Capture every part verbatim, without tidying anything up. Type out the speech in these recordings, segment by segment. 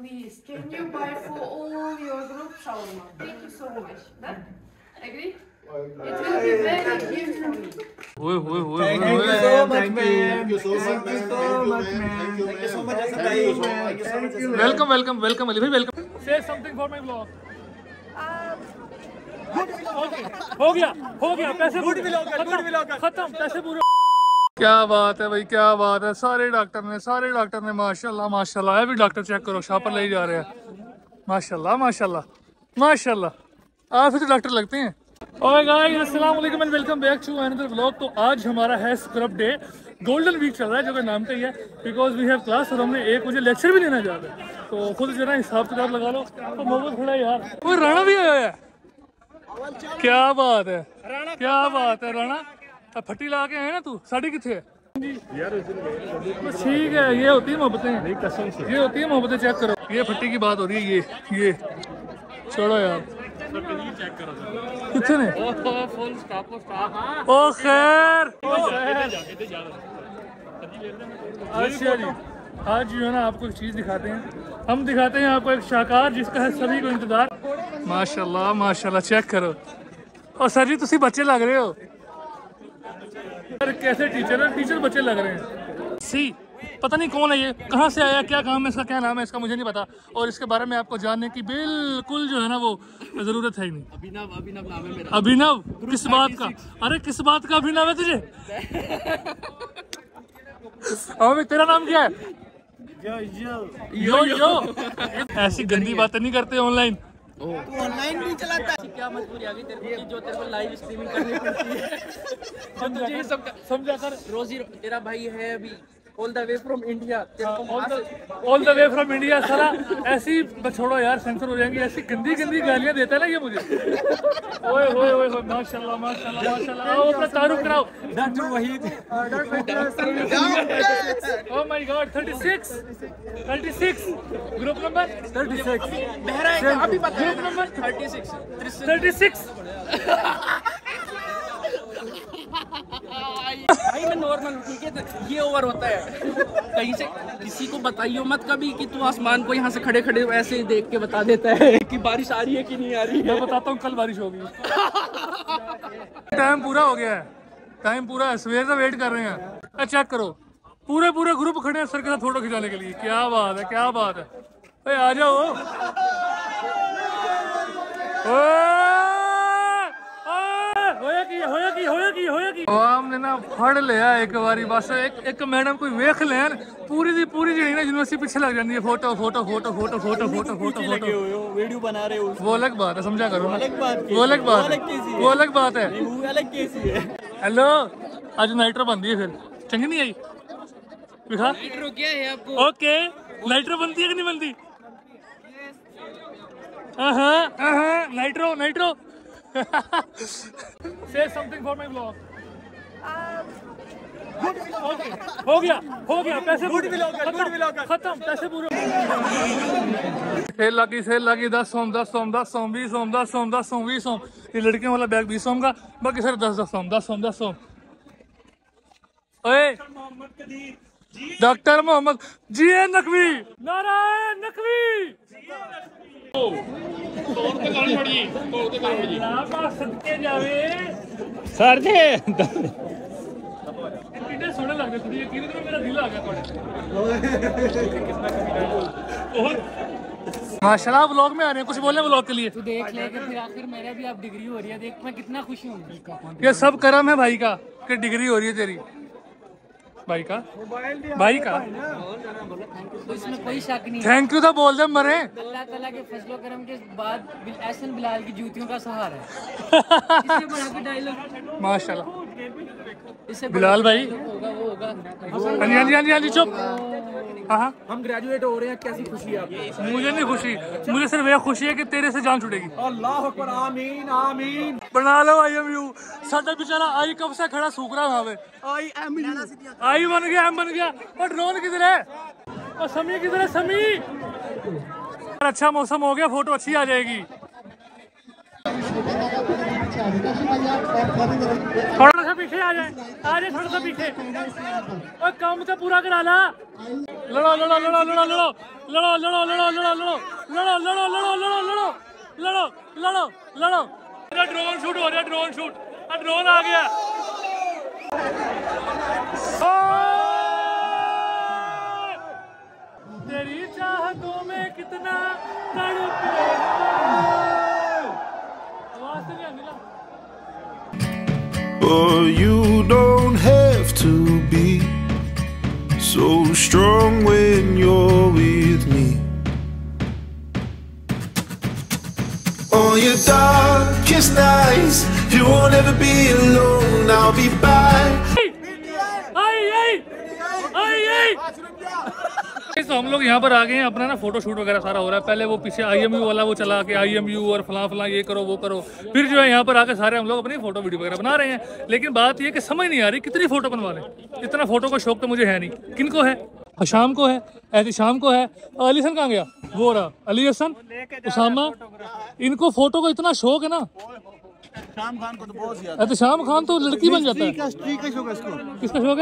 Please, can you buy for all your group shawarma? Thank you so much. That? Agree? It will be very good for me. Oye, oye, oye. Thank you so much, ma'am. Thank you so much, ma'am. Thank you so much, ma'am. Thank you so much, ma'am. Welcome, welcome, welcome, Ali bhai, welcome. Say something for my vlog. Good vlog. हो गया, हो गया. पैसे पूरे. Good vlog, good vlog. खत्म. पैसे पूरे. क्या बात है भाई, क्या बात है. सारे डॉक्टर ने सारे डॉक्टर ने माशाल्लाह माशाल्लाह. ये भी डॉक्टर चेक करो, शॉप पर ले जा रहे हैं. माशाल्लाह माशाल्लाह माशाल्लाह, आप ही तो डॉक्टर लगते हैं. और गाइस अस्सलाम वालेकुम and welcome back to another vlog. तो आज हमारा है स्क्रब डे. गोल्डन वीक चल रहा है जो कि नाम का ही है, बिकॉज वी हैव क्लास. और हमने एक बजे लेक्चर भी लेना जा रहा है, तो खुद जो है हिसाब किताब लगा लो. तो मोहब्बत थोड़ा यार, कोई राणा भी आया है. क्या बात है, क्या बात है. राणा फटी ला के आए ना तू, साड़ी कितने है यार. ठीक है, ये होती है मोहब्बतें, ये होती है मोहब्बतें. चेक करो, ये फटी की बात हो रही है. ये ये छोड़ो यार, कितने. ओ खैर, अच्छा जी. आज जो है ना आपको एक चीज़ दिखाते हैं, हम दिखाते हैं आपको एक शाहकार जिसका है सभी को इंतजार. माशाल्लाह माशाल्लाह, चेक करो. और सर जी तुसी बच्चे लग रहे हो. कैसे टीचर है, टीचर बच्चे लग रहे हैं. सी पता नहीं कौन है, ये कहाँ से आया, क्या काम है इसका, क्या नाम है इसका, मुझे नहीं पता. और इसके बारे में आपको जानने की बिल्कुल जो है ना वो जरूरत है ही नहीं. अभिनव, अभिनव नाम है मेरा. अभिनव किस बात का, अरे किस बात का अभिनव है तुझे. अभी तेरा नाम क्या है. यो यो, यो, यो. ऐसी गंदी बातें नहीं करते ऑनलाइन. ऑनलाइन भी चलाता है. क्या मजबूरी आ गई तेरे को, जो तेरे को लाइव स्ट्रीमिंग करनी पड़ती है. हम तुझे ये सब समझा कर. रोजी तेरा भाई है अभी all the way from India. All the way from India साला. ऐसी छोड़ो यार, सेंसर हो जाएंगे. ऐसी गंदी गंदी गालियां देता है ना ये मुझे. ओए ओए ओए, माशाल्लाह माशाल्लाह माशाल्लाह. आओ अपना तारुफ कराओ. Doctor Waheed, oh my god. Thirty six, thirty six group number thirty six. बहरा है अभी बता. Group number thirty six, thirty six. भाई मैं नॉर्मल हूँ, ठीक है. ये ओवर होता है. कहीं से किसी को बताइयो मत कभी कि तू आसमान को यहाँ से खड़े खड़े ऐसे ही देख के बता देता है कि बारिश आ रही है कि नहीं आ रही है. मैं बताता हूँ कल बारिश होगी. टाइम पूरा हो गया है, टाइम पूरा है. सवेर से वेट कर रहे हैं. अच्छा करो, पूरे पूरे ग्रुप खड़े हैं सर के साथ फोटो खिंचाने के लिए. क्या बात है, क्या बात है. अरे आ जाओ. होया की, होया की, होया की, होया की. हमने ना फड़ लिया एक बारी बस. एक एक मैडम कोई वेख लेन, पूरी दी पूरी जड़ी ना यूनिवर्सिटी पीछे लग जाती है. Photo photo photo photo photo photo photo photo video बना रहे हो. वो अलग बात है, समझा करो ना. वो अलग बात है, वो अलग बात है. हेलो, आज नाइट्रो बनती है फिर चंगी नहीं आई. दिखा नाइट्रो क्या है आपको. ओके, नाइट्रो बनती है कि नहीं बनती. हाँ हाँ, nitro nitro. Say something for my vlog. Good vlog. हो गया, हो गया. पैसे पूरे. Good vlog, good vlog. खत्म. पैसे पूरे. सेल लगी, सेल लगी. दस सोम, दस सोम, दस सोम, बीस सोम, दस सोम, दस सोम, बीस सोम. ये लड़कियों वाला बैग बीस सोम का, बाकी सर दस दस सोम, दस सोम, दस सोम. ओए. डॉक्टर मोहम्मद जी नकवी, नारा नकवी. माशाल्लाह व्लॉग में आ रहे हैं, कुछ बोले व्लॉग के लिए. तू देख ले कि फिर आखिर मेरे भी आप डिग्री हो रही है. देख मैं कितना खुशी हूँ. ये सब कर्म है भाई का कि डिग्री हो रही है तेरी. भाई का, भाई का, इसमें कोई शक नहीं. थैंक यू तो बोल दे. मरे अल्लाह ताला के फजलो करम के बाद एहसन बिलाल की जूतियों का सहारा है. इससे बड़ा कोई डायलॉग माशाल्लाह. बिलाल भाई हाँ जी, हाँ जी, हाँ जी. चुप. हाँ हाँ, हम ग्रेजुएट हो रहे हैं. कैसी खुशी है. मुझे नहीं खुशी, मुझे सिर्फ यह खुशी है कि तेरे से जान छुटेगी. अल्लाह अकबर, आमीन आमीन. बना लो आई एम यू. साडा बेचारा आई कब से खड़ा सूख रहा है. आई एम यू, आई बन गया, एम बन गया. और ड्रोन किधर है, और समी किधर है, समी. अच्छा मौसम हो गया, फोटो अच्छी आ जाएगी. थोड़ा सा पीछे आ जाए, आ जाए थोड़ा सा पीछे. और काम तो पूरा करा ला. लड़ो लड़ो लड़ो लड़ो लड़ो लड़ो लड़ो लड़ो लड़ो लड़ो लड़ो लड़ो लड़ो लड़ो लड़ो लड़ो लड़ो लड़ो। ड्रोन शूट हो रहा है, ड्रोन शूट, ड्रोन आ गया। तेरी चाहतों में कितना Oh, you don't have to be so strong when you're with me. On your darkest nights, you won't ever be alone. I'll be by. तो हम लोग यहाँ पर आ गए हैं, अपना ना फोटो शूट वगैरह सारा हो रहा है। पहले वो पीछे आई एम यू वाला वो चला के आई एम यू और फला फला ये करो वो करो, फिर जो है यहाँ पर आकर सारे हम लोग अपनी फोटो वीडियो वगैरह बना रहे हैं। लेकिन बात ये कि समझ नहीं आ रही कितनी फोटो बनवा लें। इतना फोटो का शौक तो मुझे है नहीं। किनको है? शाम को है, एहतिशाम को है, अली हसन कहाँ गया? वो रहा अली हसन, उसामा, इनको फोटो का इतना शौक है ना। शाम खान को तो बहुत ज्यादा है। शाम खान तो लड़की बन जाता है। किसका शौक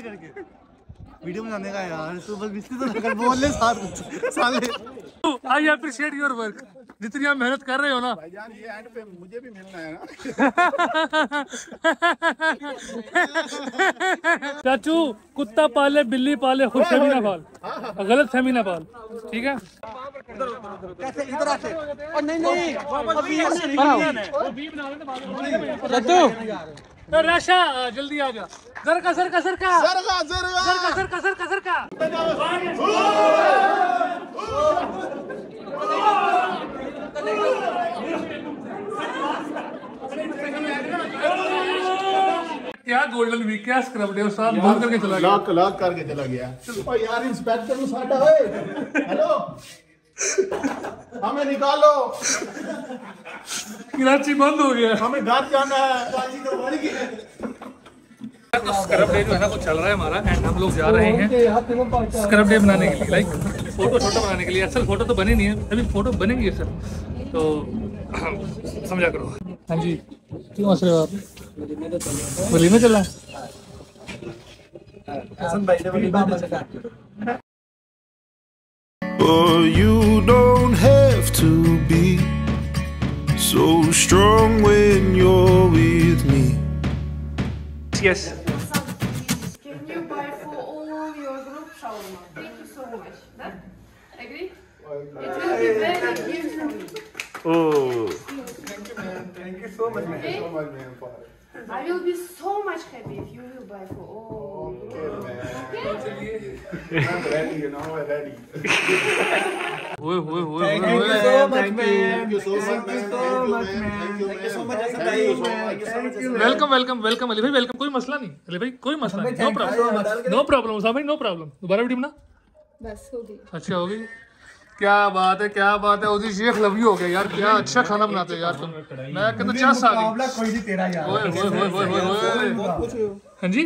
है? वीडियो बनाने का यार, तो बस तो ना कर बोल ले साथ साले। आई अप्रिशिएट योर वर्क, जितनी आप मेहनत कर रहे हो ना भाईजान, ये एंड पे मुझे भी मिलना है ना। चाचू कुत्ता पाले बिल्ली पाले, खुशफहमी ना पाल, गलतफहमी ना पाल, ठीक है? कैसे इधर आते? और नहीं नहीं अभी अभी बना लेना चाचू। तो राशा जल्दी आ जा। सरका सरका सरका सरका सरका सरका सरका सरका क्या गोल्डन वीक, क्या स्क्रब डे। साहब भाग करके चला गया, लाख लाख करके चला गया। ओ यार इंस्पेक्टर नु साडा ओए, हेलो हमें निकालो, कराची बंद हो गया, हमें घर जाना है। तो स्क्रब डे जो है ना वो चल रहा है हमारा, एंड हम लोग जा रहे हैं स्क्रब डे बनाने के लिए, लाइक फोटो छोटो बनाने के लिए। असल फोटो तो बने नहीं है, अभी फोटो बनेंगे सर, तो समझा करो। हाँ जी, क्यों हंस रहे हो आप? बली में चलना है। Oh, you don't have to be so strong when you're with me. Yes. Can you buy for all your group shawarma? Thank you so much. That? Agree? It will be very beautiful. Oh. Thank you, ma'am. Thank you so much, ma'am. Thank you so much, ma'am. I will be so much happy if you will buy for all. Okay, ma'am. Okay. I'm ready, you know, I'm ready. Hoy hoy hoy. Thank you so much, ma'am. Thank you so much, ma'am. Thank you so much, ma'am. Thank you so much, ma'am. Welcome, welcome, welcome, Ali bhai, welcome. कोई मसला नहीं, Ali bhai, कोई मसला नहीं. No problem, no problem, Usama bhai, no problem. दोबारा video बना. बस हो गई. अच्छा हो गई. क्या बात है, क्या बात है। उसी शेख लवी हो गया यार, क्या अच्छा खाना बनाते हो यार तुम। मैं कहता चास आ गई। हां जी,